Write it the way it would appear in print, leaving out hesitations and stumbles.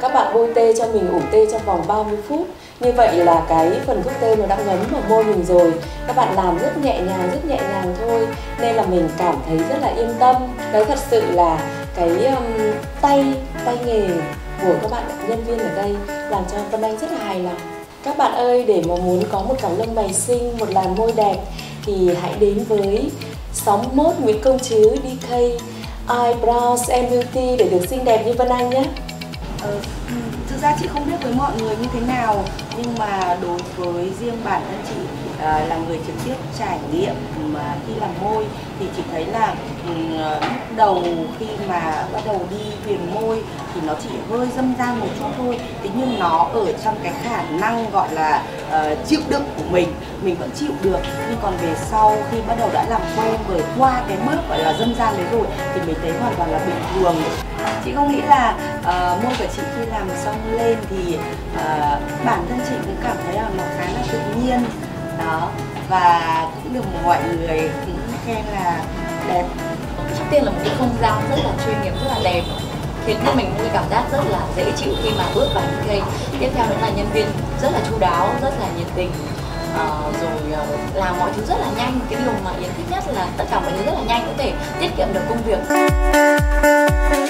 các bạn bôi tê cho mình, ủ tê trong vòng 30 phút. Như vậy là cái phần thuốc tê nó đã ngấm vào môi mình rồi. Các bạn làm rất nhẹ nhàng thôi, nên là mình cảm thấy rất là yên tâm. Đấy, thật sự là cái tay nghề của các bạn nhân viên ở đây làm cho Vân Anh rất là hài lòng. Các bạn ơi, để mà muốn có một cặp lông mày xinh, một làn môi đẹp thì hãy đến với 61 Nguyễn Công Trứ DK Eyebrows and Beauty để được xinh đẹp như Vân Anh nhé. Thực ra chị không biết với mọi người như thế nào, nhưng mà đối với riêng bản thân chị là người trực tiếp trải nghiệm mà khi làm môi thì chị thấy là lúc đầu khi mà bắt đầu đi viền môi thì nó chỉ hơi dâm gian một chút thôi, thế nhưng nó ở trong cái khả năng gọi là chịu đựng của mình vẫn chịu được. Nhưng còn về sau khi bắt đầu đã làm quen với qua cái mức gọi là dâm gian đấy rồi thì mình thấy hoàn toàn là bình thường. Chị không nghĩ là môi của chị khi làm xong lên thì bản thân chị cũng cảm thấy là nó khá là tự nhiên đó, và cũng được mọi người cũng khen là đẹp. Trước tiên là một cái không gian rất là chuyên nghiệp, rất là đẹp, khiến cho mình cảm giác rất là dễ chịu khi mà bước vào những cây. Tiếp theo đó là nhân viên rất là chu đáo, rất là nhiệt tình, rồi làm mọi thứ rất là nhanh. Cái điều mà Yến thích nhất là tất cả mọi thứ rất là nhanh, có thể tiết kiệm được công việc.